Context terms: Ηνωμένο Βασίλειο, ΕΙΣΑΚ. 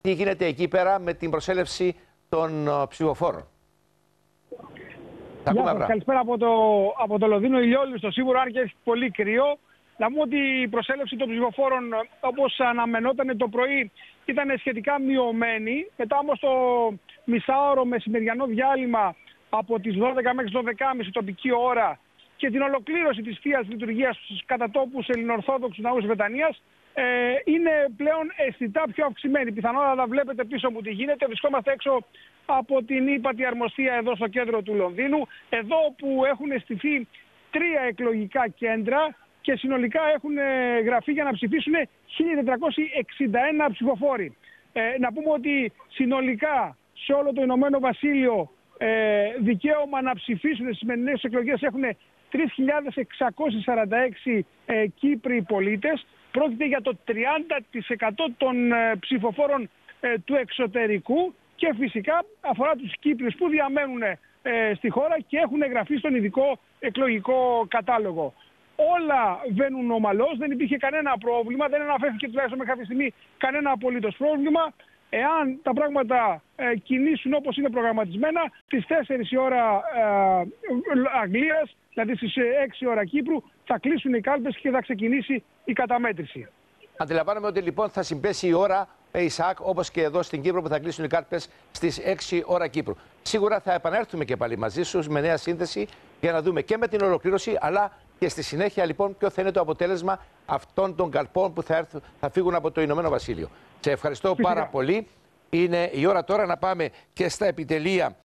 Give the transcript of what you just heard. Τι γίνεται εκεί πέρα με την προσέλευση των ψηφοφόρων? Καλησπέρα από το Λονδίνο. Ηλιόλουστο σίγουρα, αν και πολύ κρύο. Να μου ότι η προσέλευση των ψηφοφόρων, όπως αναμενόταν το πρωί, ήταν σχετικά μειωμένη. Μετά όμως το μισάωρο μεσημεριανό διάλειμμα από τις 12 μέχρι τις 12.30 τοπική ώρα και την ολοκλήρωση της θείας λειτουργίας στους κατατόπους ελληνοορθόδοξους ναούς της Βρετανίας, είναι πλέον αισθητά πιο αυξημένη. Πιθανότατα βλέπετε πίσω μου τι γίνεται. Βρισκόμαστε έξω από την ύπατη αρμοστία εδώ στο κέντρο του Λονδίνου, εδώ που έχουν αισθηθεί 3 εκλογικά κέντρα και συνολικά έχουν γραφεί για να ψηφίσουν 1.461 ψηφοφόροι. Να πούμε ότι συνολικά σε όλο το Ηνωμένο Βασίλειο δικαίωμα να ψηφίσουν στις σημερινές εκλογές έχουν 3.646 Κύπριοι πολίτες. Πρόκειται για το 30% των ψηφοφόρων του εξωτερικού και φυσικά αφορά τους Κύπριους που διαμένουν στη χώρα και έχουν εγγραφεί στον ειδικό εκλογικό κατάλογο. Όλα βαίνουν ομαλώς, δεν υπήρχε κανένα πρόβλημα, δεν αναφέρθηκε τουλάχιστον μέχρι αυτή τη στιγμή κανένα απολύτως πρόβλημα. Εάν τα πράγματα κινήσουν όπως είναι προγραμματισμένα, στις 4 η ώρα Αγγλίας, δηλαδή στις 6 η ώρα Κύπρου, θα κλείσουν οι κάλπες και θα ξεκινήσει η καταμέτρηση. Αντιλαμβάνομαι ότι λοιπόν θα συμπέσει η ώρα ΕΙΣΑΚ, όπως και εδώ στην Κύπρο που θα κλείσουν οι κάλπες στις 6 ώρα Κύπρου. Σίγουρα θα επανέλθουμε και πάλι μαζί σου με νέα σύνθεση για να δούμε και με την ολοκλήρωση, αλλά και στη συνέχεια λοιπόν ποιο θα είναι το αποτέλεσμα αυτών των καλπών που θα φύγουν από το Ηνωμένο Βασίλειο. Σε ευχαριστώ πάρα πολύ. Είναι η ώρα τώρα να πάμε και στα επιτελεία